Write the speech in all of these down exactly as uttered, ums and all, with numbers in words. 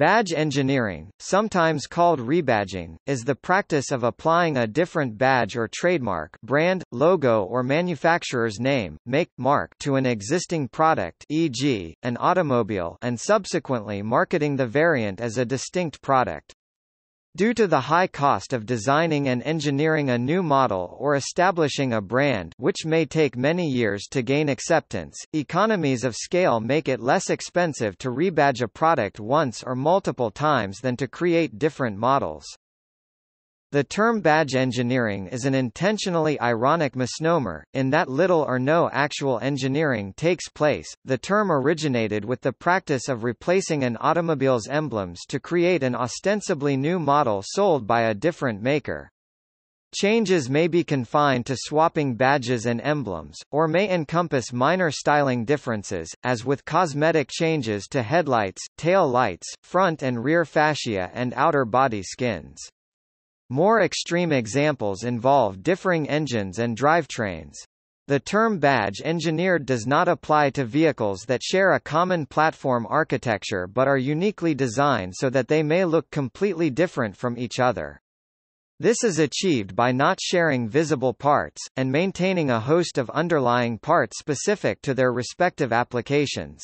Badge engineering, sometimes called rebadging, is the practice of applying a different badge or trademark, brand, logo or manufacturer's name, make, mark to an existing product, for example, an automobile, and subsequently marketing the variant as a distinct product. Due to the high cost of designing and engineering a new model or establishing a brand, which may take many years to gain acceptance, economies of scale make it less expensive to rebadge a product once or multiple times than to create different models. The term badge engineering is an intentionally ironic misnomer, in that little or no actual engineering takes place. The term originated with the practice of replacing an automobile's emblems to create an ostensibly new model sold by a different maker. Changes may be confined to swapping badges and emblems, or may encompass minor styling differences, as with cosmetic changes to headlights, tail lights, front and rear fascia and outer body skins. More extreme examples involve differing engines and drivetrains. The term badge engineered does not apply to vehicles that share a common platform architecture but are uniquely designed so that they may look completely different from each other. This is achieved by not sharing visible parts, and maintaining a host of underlying parts specific to their respective applications.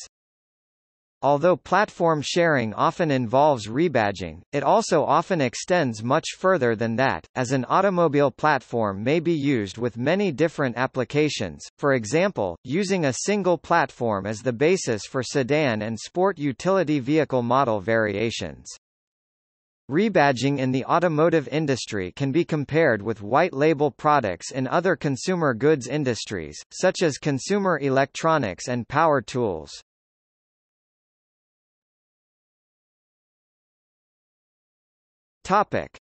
Although platform sharing often involves rebadging, it also often extends much further than that, as an automobile platform may be used with many different applications, for example, using a single platform as the basis for sedan and sport utility vehicle model variations. Rebadging in the automotive industry can be compared with white-label products in other consumer goods industries, such as consumer electronics and power tools.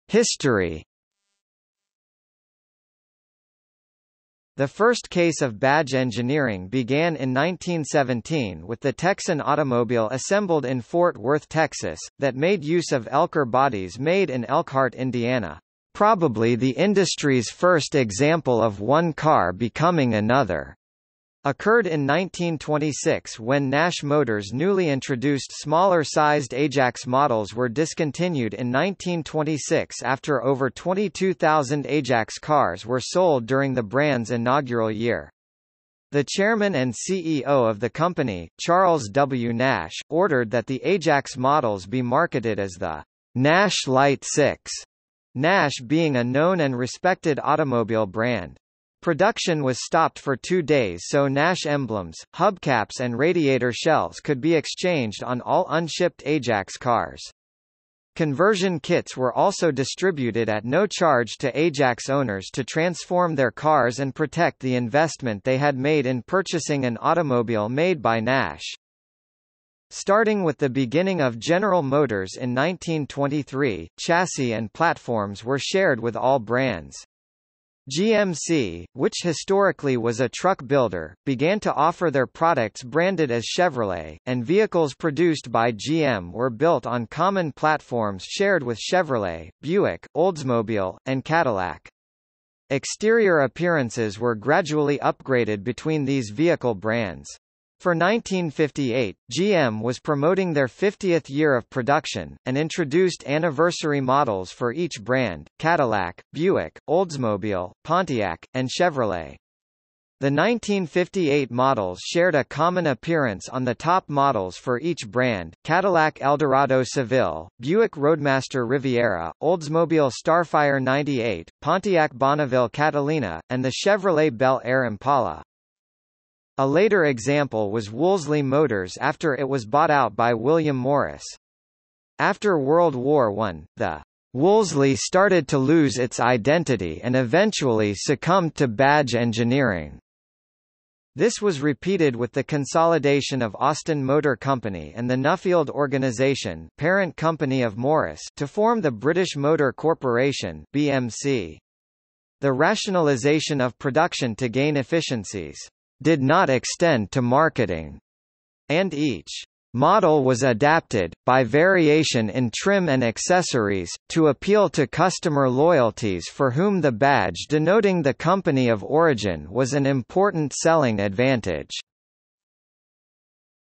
History. The first case of badge engineering began in nineteen seventeen with the Texan automobile assembled in Fort Worth, Texas, that made use of Elker bodies made in Elkhart, Indiana. Probably the industry's first example of one car becoming another occurred in nineteen twenty-six when Nash Motors' newly introduced smaller-sized Ajax models were discontinued in nineteen twenty-six after over twenty-two thousand Ajax cars were sold during the brand's inaugural year. The chairman and C E O of the company, Charles W. Nash, ordered that the Ajax models be marketed as the Nash Light six, Nash being a known and respected automobile brand. Production was stopped for two days so Nash emblems, hubcaps and radiator shells could be exchanged on all unshipped Ajax cars. Conversion kits were also distributed at no charge to Ajax owners to transform their cars and protect the investment they had made in purchasing an automobile made by Nash. Starting with the beginning of General Motors in nineteen twenty-three, chassis and platforms were shared with all brands. G M C, which historically was a truck builder, began to offer their products branded as Chevrolet, and vehicles produced by G M were built on common platforms shared with Chevrolet, Buick, Oldsmobile, and Cadillac. Exterior appearances were gradually upgraded between these vehicle brands. For nineteen fifty-eight, G M was promoting their fiftieth year of production, and introduced anniversary models for each brand, Cadillac, Buick, Oldsmobile, Pontiac, and Chevrolet. The nineteen fifty-eight models shared a common appearance on the top models for each brand, Cadillac Eldorado Seville, Buick Roadmaster Riviera, Oldsmobile Starfire ninety-eight, Pontiac Bonneville Catalina, and the Chevrolet Bel Air Impala. A later example was Wolseley Motors after it was bought out by William Morris. After World War One, the Wolseley started to lose its identity and eventually succumbed to badge engineering. This was repeated with the consolidation of Austin Motor Company and the Nuffield Organization, parent company of Morris, to form the British Motor Corporation (B M C). The rationalization of production to gain efficiencies did not extend to marketing, and each model was adapted, by variation in trim and accessories, to appeal to customer loyalties for whom the badge denoting the company of origin was an important selling advantage.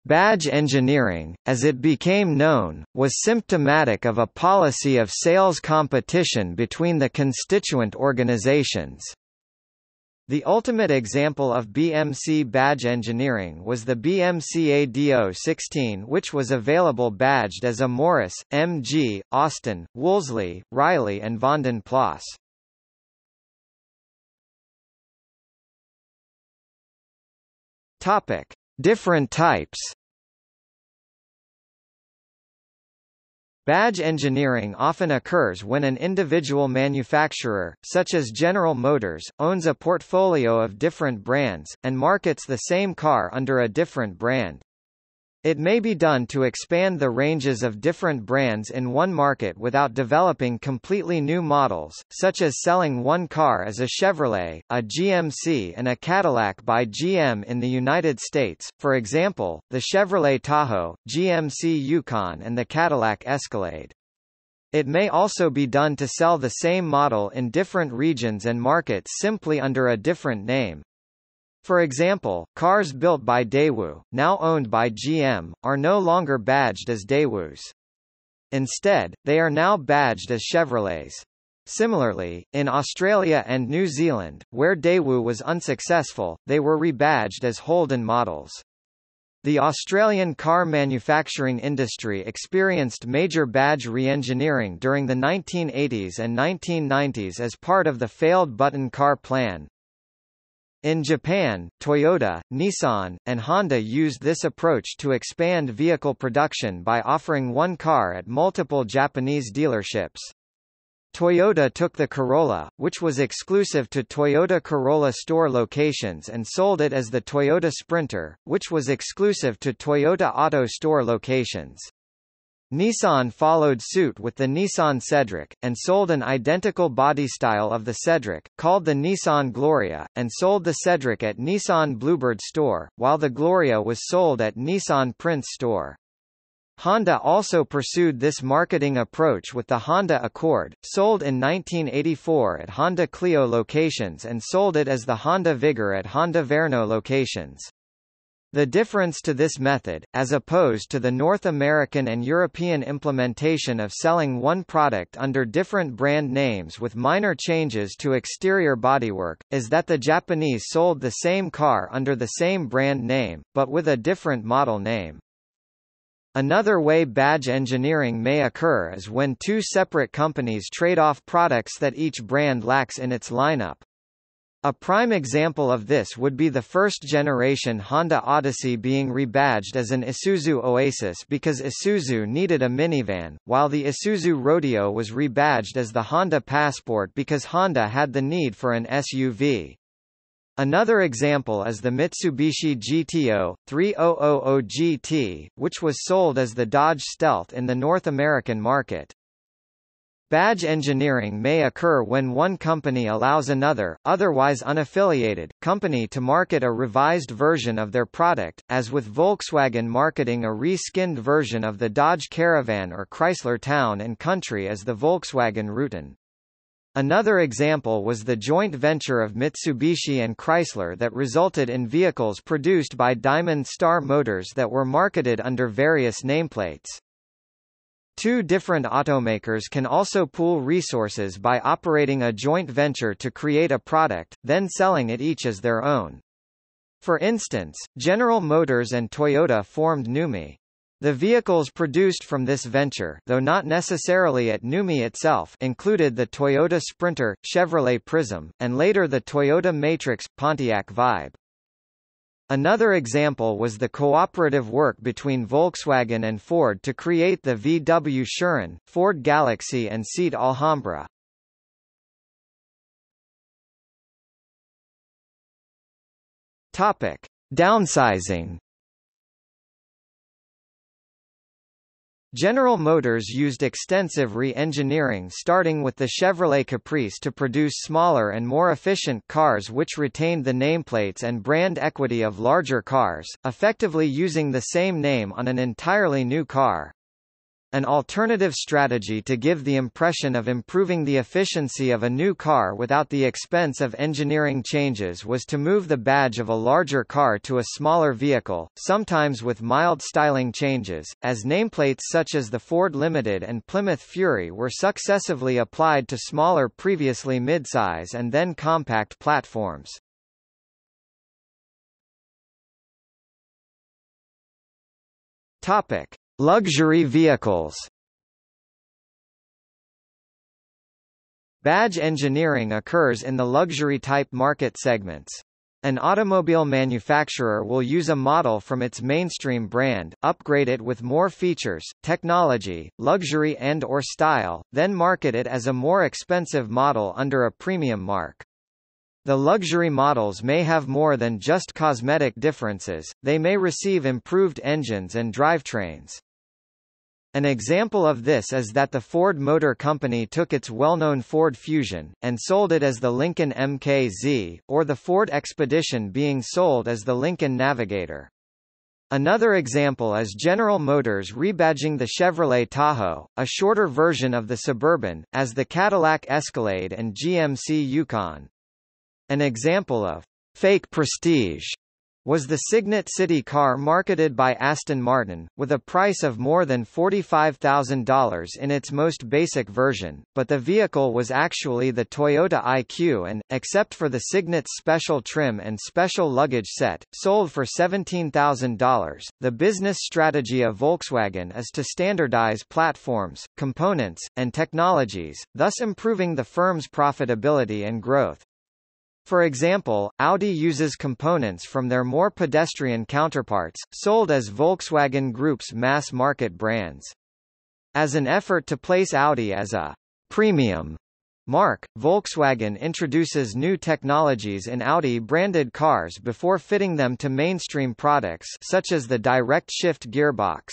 Badge engineering, as it became known, was symptomatic of a policy of sales competition between the constituent organizations. The ultimate example of B M C badge engineering was the B M C A D O sixteen, which was available badged as a Morris, M G, Austin, Wolseley, Riley and Vanden Plas. Different types. Badge engineering often occurs when an individual manufacturer, such as General Motors, owns a portfolio of different brands, and markets the same car under a different brand. It may be done to expand the ranges of different brands in one market without developing completely new models, such as selling one car as a Chevrolet, a G M C and a Cadillac by G M in the United States, for example, the Chevrolet Tahoe, G M C Yukon and the Cadillac Escalade. It may also be done to sell the same model in different regions and markets simply under a different name. For example, cars built by Daewoo, now owned by G M, are no longer badged as Daewoo's. Instead, they are now badged as Chevrolets. Similarly, in Australia and New Zealand, where Daewoo was unsuccessful, they were rebadged as Holden models. The Australian car manufacturing industry experienced major badge re-engineering during the nineteen eighties and nineteen nineties as part of the failed Button car plan. In Japan, Toyota, Nissan, and Honda used this approach to expand vehicle production by offering one car at multiple Japanese dealerships. Toyota took the Corolla, which was exclusive to Toyota Corolla store locations, and sold it as the Toyota Sprinter, which was exclusive to Toyota Auto store locations. Nissan followed suit with the Nissan Cedric, and sold an identical body style of the Cedric, called the Nissan Gloria, and sold the Cedric at Nissan Bluebird store, while the Gloria was sold at Nissan Prince store. Honda also pursued this marketing approach with the Honda Accord, sold in nineteen eighty-four at Honda Clio locations and sold it as the Honda Vigor at Honda Verno locations. The difference to this method, as opposed to the North American and European implementation of selling one product under different brand names with minor changes to exterior bodywork, is that the Japanese sold the same car under the same brand name, but with a different model name. Another way badge engineering may occur is when two separate companies trade off products that each brand lacks in its lineup. A prime example of this would be the first-generation Honda Odyssey being rebadged as an Isuzu Oasis because Isuzu needed a minivan, while the Isuzu Rodeo was rebadged as the Honda Passport because Honda had the need for an S U V. Another example is the Mitsubishi G T O three thousand G T, which was sold as the Dodge Stealth in the North American market. Badge engineering may occur when one company allows another, otherwise unaffiliated, company to market a revised version of their product, as with Volkswagen marketing a reskinned version of the Dodge Caravan or Chrysler Town and Country as the Volkswagen Rutan. Another example was the joint venture of Mitsubishi and Chrysler that resulted in vehicles produced by Diamond Star Motors that were marketed under various nameplates. Two different automakers can also pool resources by operating a joint venture to create a product, then selling it each as their own. For instance, General Motors and Toyota formed NUMMI. The vehicles produced from this venture, though not necessarily at NUMMI itself, included the Toyota Sprinter, Chevrolet Prism, and later the Toyota Matrix, Pontiac Vibe. Another example was the cooperative work between Volkswagen and Ford to create the V W Churan, Ford Galaxy and Seat Alhambra. Topic: Downsizing. General Motors used extensive re-engineering starting with the Chevrolet Caprice to produce smaller and more efficient cars which retained the nameplates and brand equity of larger cars, effectively using the same name on an entirely new car. an alternative strategy to give the impression of improving the efficiency of a new car without the expense of engineering changes was to move the badge of a larger car to a smaller vehicle, sometimes with mild styling changes, as nameplates such as the Ford Limited and Plymouth Fury were successively applied to smaller previously midsize and then compact platforms. Topic: Luxury vehicles. Badge engineering occurs in the luxury-type market segments. An automobile manufacturer will use a model from its mainstream brand, upgrade it with more features, technology, luxury and/or style, then market it as a more expensive model under a premium mark. The luxury models may have more than just cosmetic differences, they may receive improved engines and drivetrains. An example of this is that the Ford Motor Company took its well-known Ford Fusion, and sold it as the Lincoln M K Z, or the Ford Expedition being sold as the Lincoln Navigator. Another example is General Motors rebadging the Chevrolet Tahoe, a shorter version of the Suburban, as the Cadillac Escalade and G M C Yukon. An example of fake prestige was the Signet City car marketed by Aston Martin, with a price of more than forty-five thousand dollars in its most basic version, but the vehicle was actually the Toyota I Q and, except for the Signet's special trim and special luggage set, sold for seventeen thousand dollars. The business strategy of Volkswagen is to standardize platforms, components, and technologies, thus improving the firm's profitability and growth. For example, Audi uses components from their more pedestrian counterparts, sold as Volkswagen Group's mass-market brands. As an effort to place Audi as a «premium» mark, Volkswagen introduces new technologies in Audi-branded cars before fitting them to mainstream products such as the direct shift gearbox.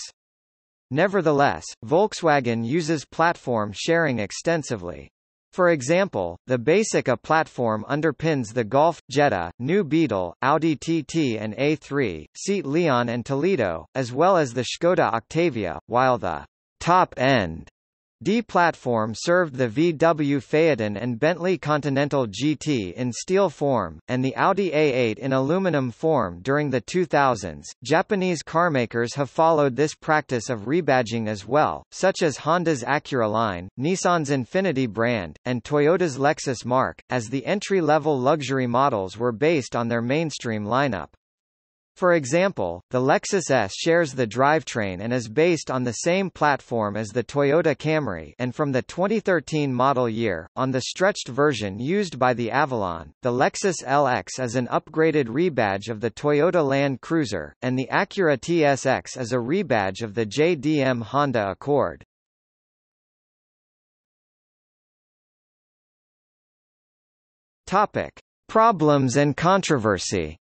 Nevertheless, Volkswagen uses platform sharing extensively. For example, the Basica platform underpins the Golf, Jetta, New Beetle, Audi T T and A three, Seat Leon and Toledo, as well as the Škoda Octavia, while the top-end D platform served the V W Phaeton and Bentley Continental G T in steel form, and the Audi A eight in aluminum form during the two thousands. Japanese carmakers have followed this practice of rebadging as well, such as Honda's Acura line, Nissan's Infiniti brand, and Toyota's Lexus marque, as the entry-level luxury models were based on their mainstream lineup. For example, the Lexus S shares the drivetrain and is based on the same platform as the Toyota Camry, and from the twenty thirteen model year, on the stretched version used by the Avalon, the Lexus L X is an upgraded rebadge of the Toyota Land Cruiser, and the Acura T S X is a rebadge of the J D M Honda Accord. Topic: Problems and controversy.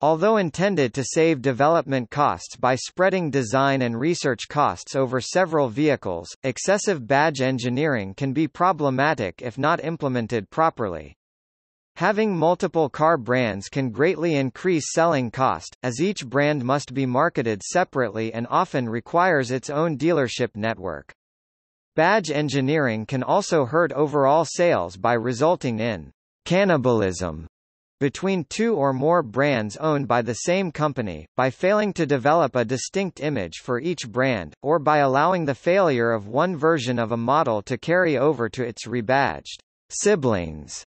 Although intended to save development costs by spreading design and research costs over several vehicles, excessive badge engineering can be problematic if not implemented properly. Having multiple car brands can greatly increase selling cost, as each brand must be marketed separately and often requires its own dealership network. Badge engineering can also hurt overall sales by resulting in cannibalism between two or more brands owned by the same company, by failing to develop a distinct image for each brand, or by allowing the failure of one version of a model to carry over to its rebadged siblings.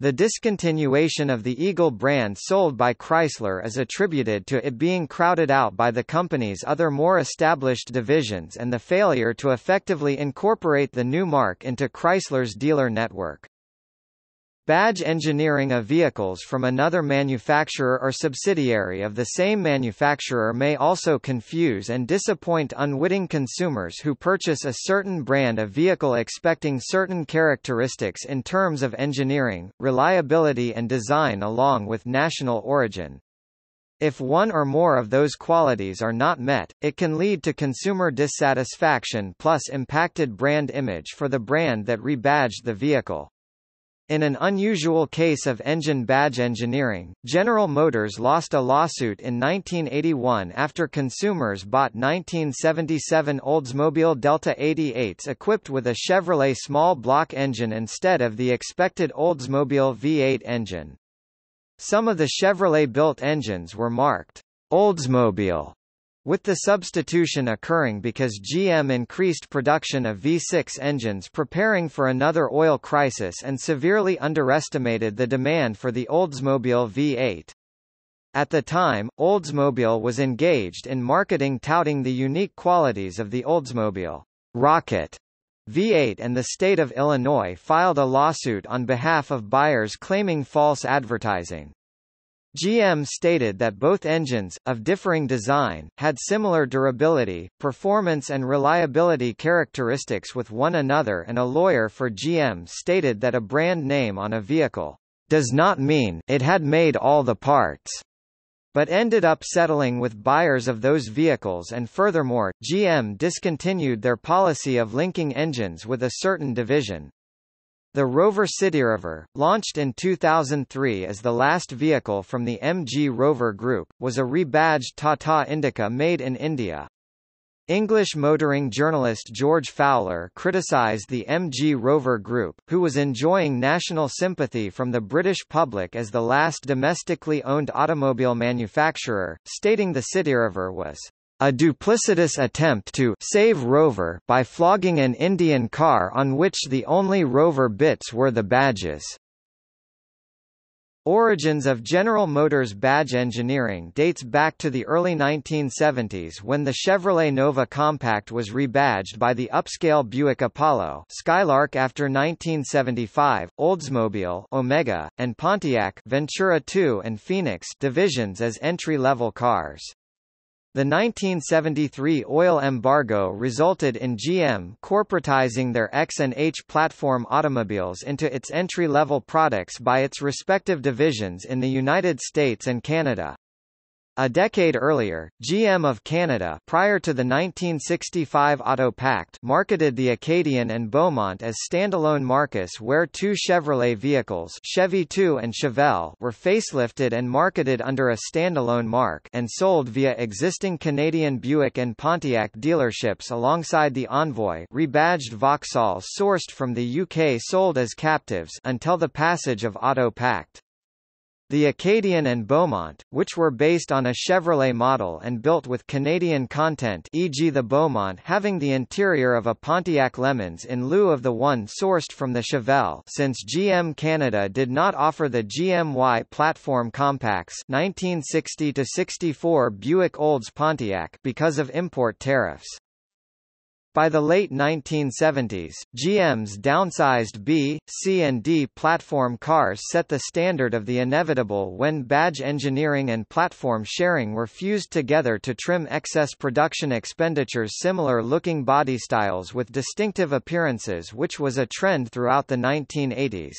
The discontinuation of the Eagle brand sold by Chrysler is attributed to it being crowded out by the company's other more established divisions and the failure to effectively incorporate the new mark into Chrysler's dealer network. Badge engineering of vehicles from another manufacturer or subsidiary of the same manufacturer may also confuse and disappoint unwitting consumers who purchase a certain brand of vehicle expecting certain characteristics in terms of engineering, reliability and design along with national origin. If one or more of those qualities are not met, it can lead to consumer dissatisfaction plus impacted brand image for the brand that rebadged the vehicle. In an unusual case of engine badge engineering, General Motors lost a lawsuit in nineteen eighty-one after consumers bought nineteen seventy-seven Oldsmobile Delta eighty-eights equipped with a Chevrolet small block engine instead of the expected Oldsmobile V eight engine. Some of the Chevrolet-built engines were marked Oldsmobile, with the substitution occurring because G M increased production of V six engines preparing for another oil crisis and severely underestimated the demand for the Oldsmobile V eight. At the time, Oldsmobile was engaged in marketing touting the unique qualities of the Oldsmobile Rocket V eight, and the state of Illinois filed a lawsuit on behalf of buyers claiming false advertising. G M stated that both engines, of differing design, had similar durability, performance and reliability characteristics with one another, and a lawyer for G M stated that a brand name on a vehicle does not mean it had made all the parts, but ended up settling with buyers of those vehicles, and furthermore, G M discontinued their policy of linking engines with a certain division. The Rover CityRover, launched in two thousand three as the last vehicle from the M G Rover Group, was a rebadged Tata Indica made in India. English motoring journalist George Fowler criticized the M G Rover Group, who was enjoying national sympathy from the British public as the last domestically owned automobile manufacturer, stating the CityRover was a duplicitous attempt to save Rover by flogging an Indian car on which the only Rover bits were the badges. Origins of General Motors badge engineering dates back to the early nineteen seventies when the Chevrolet Nova Compact was rebadged by the upscale Buick Apollo, Skylark after nineteen seventy-five, Oldsmobile, Omega, and Pontiac, Ventura two and Phoenix divisions as entry-level cars. The nineteen seventy-three oil embargo resulted in G M corporatizing their X and H platform automobiles into its entry-level products by its respective divisions in the United States and Canada. A decade earlier, G M of Canada, prior to the nineteen sixty-five Auto Pact, marketed the Acadian and Beaumont as standalone marques, where two Chevrolet vehicles, Chevy two and Chevelle, were facelifted and marketed under a standalone marque and sold via existing Canadian Buick and Pontiac dealerships alongside the Envoy, rebadged Vauxhalls sourced from the U K sold as captives until the passage of Auto Pact. The Acadian and Beaumont, which were based on a Chevrolet model and built with Canadian content, for example the Beaumont having the interior of a Pontiac Lemons in lieu of the one sourced from the Chevelle, since G M Canada did not offer the G M Y platform compacts nineteen sixty to sixty-four Buick Olds Pontiac because of import tariffs. By the late nineteen seventies, G M's downsized B, C and D platform cars set the standard of the inevitable when badge engineering and platform sharing were fused together to trim excess production expenditures. Similar looking body styles with distinctive appearances, which was a trend throughout the nineteen eighties.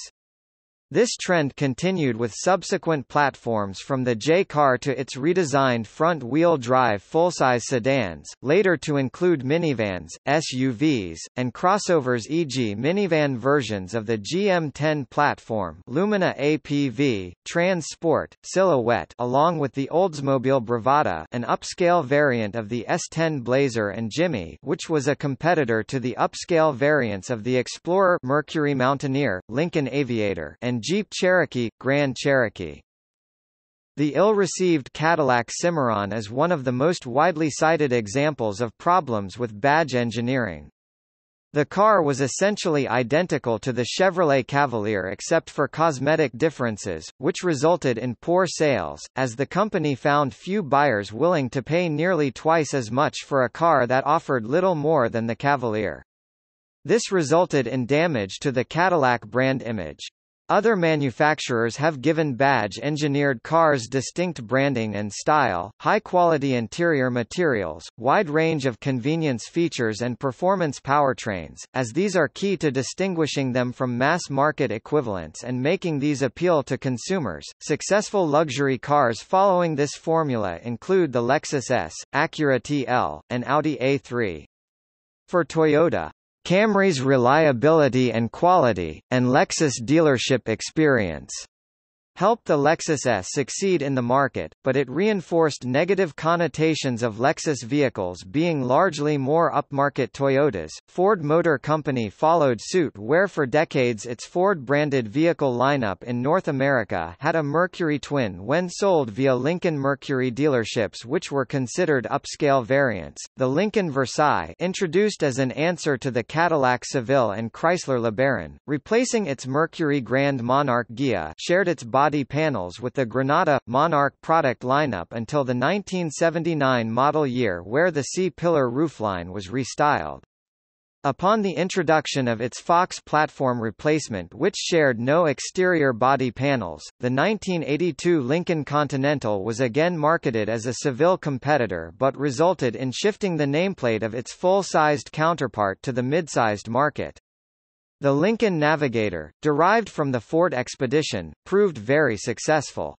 This trend continued with subsequent platforms from the J-Car to its redesigned front-wheel drive full-size sedans, later to include minivans, S U Vs, and crossovers, for example minivan versions of the G M ten platform Lumina A P V, Trans Sport, Silhouette, along with the Oldsmobile Bravada, an upscale variant of the S ten Blazer, and Jimmy, which was a competitor to the upscale variants of the Explorer, Mercury Mountaineer, Lincoln Aviator, and Jeep Cherokee, Grand Cherokee. The ill-received Cadillac Cimarron is one of the most widely cited examples of problems with badge engineering. The car was essentially identical to the Chevrolet Cavalier except for cosmetic differences, which resulted in poor sales, as the company found few buyers willing to pay nearly twice as much for a car that offered little more than the Cavalier. This resulted in damage to the Cadillac brand image. Other manufacturers have given badge-engineered cars distinct branding and style, high-quality interior materials, wide range of convenience features and performance powertrains, as these are key to distinguishing them from mass-market equivalents and making these appeal to consumers. Successful luxury cars following this formula include the Lexus S, Acura T L, and Audi A three. For Toyota, Camry's reliability and quality, and Lexus dealership experience helped the Lexus S succeed in the market, but it reinforced negative connotations of Lexus vehicles being largely more upmarket Toyotas. Ford Motor Company followed suit, where for decades its Ford-branded vehicle lineup in North America had a Mercury Twin when sold via Lincoln Mercury dealerships, which were considered upscale variants. The Lincoln Versailles, introduced as an answer to the Cadillac Seville and Chrysler LeBaron, replacing its Mercury Grand Monarch G I A, shared its body Body panels with the Granata Monarch product lineup until the nineteen seventy-nine model year, where the C-pillar roofline was restyled. Upon the introduction of its Fox platform replacement, which shared no exterior body panels, the nineteen eighty-two Lincoln Continental was again marketed as a Seville competitor, but resulted in shifting the nameplate of its full-sized counterpart to the mid-sized market. The Lincoln Navigator, derived from the Ford Expedition, proved very successful.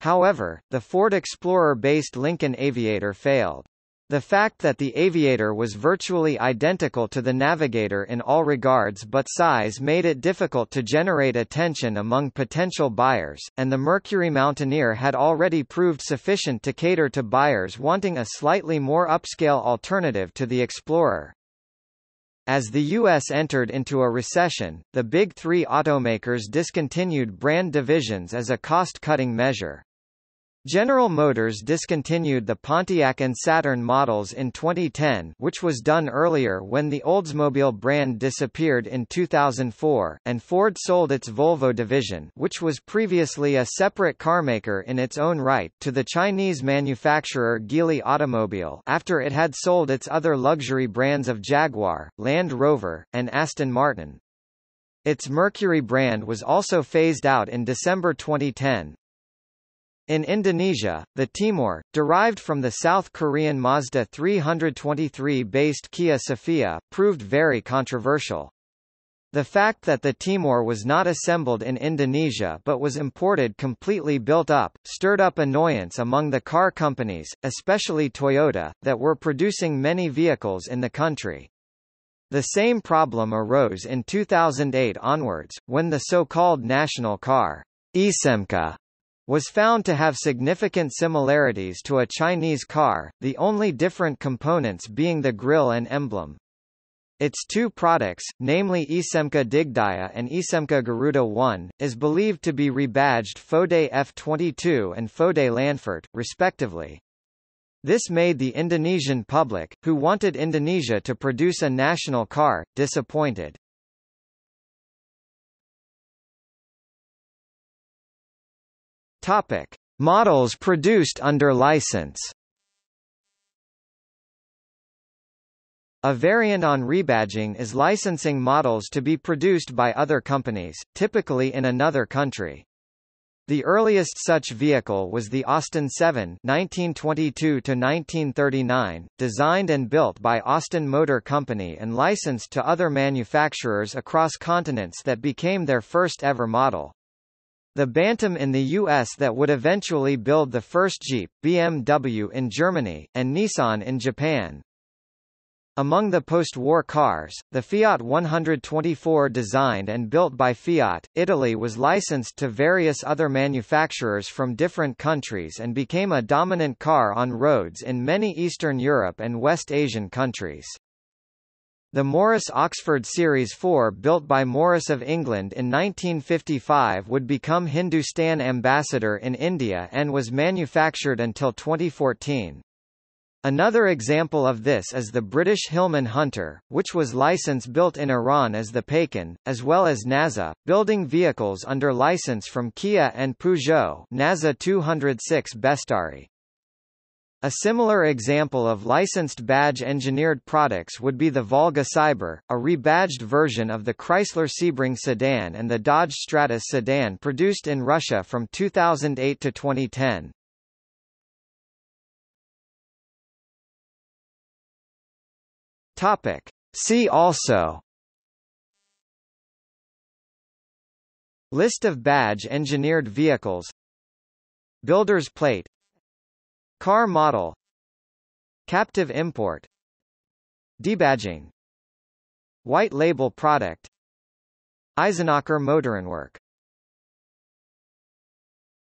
However, the Ford Explorer-based Lincoln Aviator failed. The fact that the Aviator was virtually identical to the Navigator in all regards but size made it difficult to generate attention among potential buyers, and the Mercury Mountaineer had already proved sufficient to cater to buyers wanting a slightly more upscale alternative to the Explorer. As the U S entered into a recession, the Big Three automakers discontinued brand divisions as a cost-cutting measure. General Motors discontinued the Pontiac and Saturn models in twenty ten, which was done earlier when the Oldsmobile brand disappeared in two thousand four, and Ford sold its Volvo division, which was previously a separate carmaker in its own right, to the Chinese manufacturer Geely Automobile, after it had sold its other luxury brands of Jaguar, Land Rover, and Aston Martin. Its Mercury brand was also phased out in December twenty ten. In Indonesia, the Timor, derived from the South Korean Mazda three twenty-three-based Kia Sophia, proved very controversial. The fact that the Timor was not assembled in Indonesia but was imported completely built up, stirred up annoyance among the car companies, especially Toyota, that were producing many vehicles in the country. The same problem arose in two thousand eight onwards, when the so-called national car, Isemka, was found to have significant similarities to a Chinese car, the only different components being the grille and emblem. Its two products, namely Isemka Digdaya and Isemka Garuda one, is believed to be rebadged Fodai F twenty-two and Fodai Lanfert, respectively. This made the Indonesian public, who wanted Indonesia to produce a national car, disappointed. Topic: Models produced under license. A variant on rebadging is licensing models to be produced by other companies, typically in another country. The earliest such vehicle was the Austin seven nineteen twenty-two to nineteen thirty-nine, designed and built by Austin Motor Company and licensed to other manufacturers across continents, that became their first ever model. The Bantam in the U S that would eventually build the first Jeep, B M W in Germany, and Nissan in Japan. Among the post-war cars, the Fiat one twenty-four, designed and built by Fiat, Italy, was licensed to various other manufacturers from different countries and became a dominant car on roads in many Eastern Europe and West Asian countries. The Morris Oxford Series four, built by Morris of England in nineteen fifty-five, would become Hindustan Ambassador in India and was manufactured until twenty fourteen. Another example of this is the British Hillman Hunter, which was license-built in Iran as the Paykan, as well as Nazza, building vehicles under license from Kia and Peugeot Nazza two hundred six Bestari. A similar example of licensed badge-engineered products would be the Volga Cyber, a rebadged version of the Chrysler Sebring sedan and the Dodge Stratus sedan produced in Russia from two thousand eight to twenty ten. Topic: See also List of badge-engineered vehicles, Builder's plate, car model, captive import, debadging. White label product. Eisenacher Motorenwerk.